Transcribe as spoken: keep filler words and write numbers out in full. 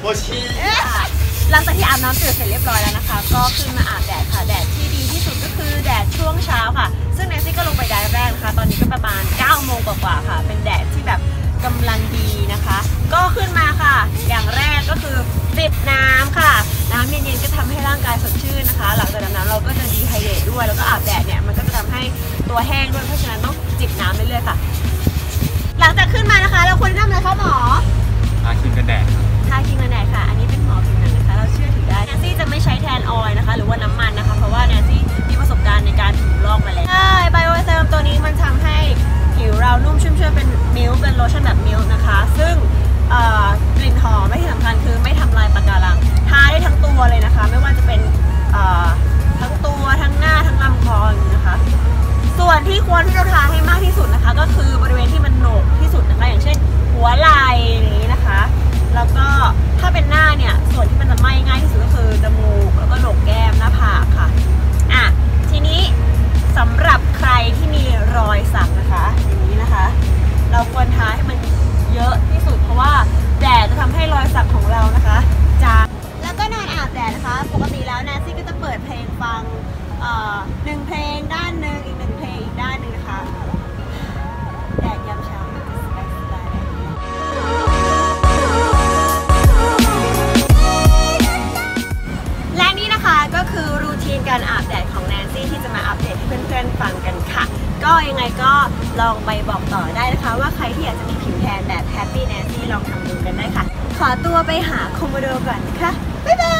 โบชีหลังจากที่อาบน้ำตื่นเสร็จเรียบร้อยแล้วนะคะก็ขึ้นมาอาบแดดค่ะแดดที่ดีที่สุดก็คือแดดช่วงเช้าค่ะซึ่งแนนซี่ก็ลงไปได้แรกนะคะตอนนี้ก็ประมาณเก้าโมงกว่าๆค่ะเป็นแดดที่แบบกำลังดีนะคะก็ขึ้นมาค่ะอย่างแรกก็คือจิบน้ำค่ะน้ำเย็นๆก็ทำให้ร่างกายสดชื่นนะคะหลังจากน้ำเราก็จะดีไฮเดรตด้วยแล้วก็อาบแดดเนี่ยมันก็จะทำให้ตัวแห้งด้วยเพราะฉะนั้นต้องจิบน้ำเรื่อยๆค่ะหลังจากขึ้นมานะคะเราควรทำอะไรคะหมอทาครีมกันแดดทาครีมกันแดดค่ะอันนี้เป็นหมอผิวหนังนะคะเราเชื่อถือได้แนนซี่จะไม่ใช้แทนออยล์นะคะหรือว่าน้ำมันนะคะเพราะว่าแนนซี่มีประสบการณ์ในการถูกลอกมาแล้วใช่ไบโอเซรัมตัวนี้มันทำให้ผิวเรานุ่มชุ่มชื้นเป็นมิลค์เป็นโลชั่นแบบมิลค์นะคะซึ่งกลิ่นหอมและที่สำคัญคือไม่ทำลายปะการังทาได้ทั้งตัวเลยนะคะไม่ว่าจะเป็นทั้งตัวทั้งหน้าทั้งลำคอนะคะส่วนที่ควรที่เราทาให้มากที่สุดนะคะก็คือบริเวณที่มันโหนกที่สุดนะคะอย่างเช่นหัวไหล่อย่างนี้นะคะแล้วก็ถ้าเป็นหน้าเนี่ยส่วนที่มันจะไหม้ง่ายที่สุดก็คือจมูกแล้วก็โหนกแก้มหน้าผากค่ะอ่ะทีนี้สำหรับใครที่มีรอยสักนะคะอย่างนี้นะคะเราควรทาให้มันเยอะที่สุดเพราะว่าแดดจะทำให้รอยสักของเรานะคะจางแล้วก็นอนอาบแดดนะคะปกติแล้วแนนซี่ก็จะเปิดเพลงฟังหนึ่งเพลงด้านหนึ่งอีกหนึ่งเพลงอีกด้านหนึ่งนะคะแดดยามเช้าและนี่นะคะก็คือรูทีนการอาบแดดของแนนซี่ที่จะมาอัปเดตให้เพื่อนๆฟังกันค่ะก็ยังไงก็ลองไปบอกต่อได้นะคะว่าใครที่อยากจะมีผิวแทนแบบแฮปปี้แนนซี่ลองทำดูกันได้ค่ะขอตัวไปหาโคโมโดก่อนนะคะบ๊ายบาย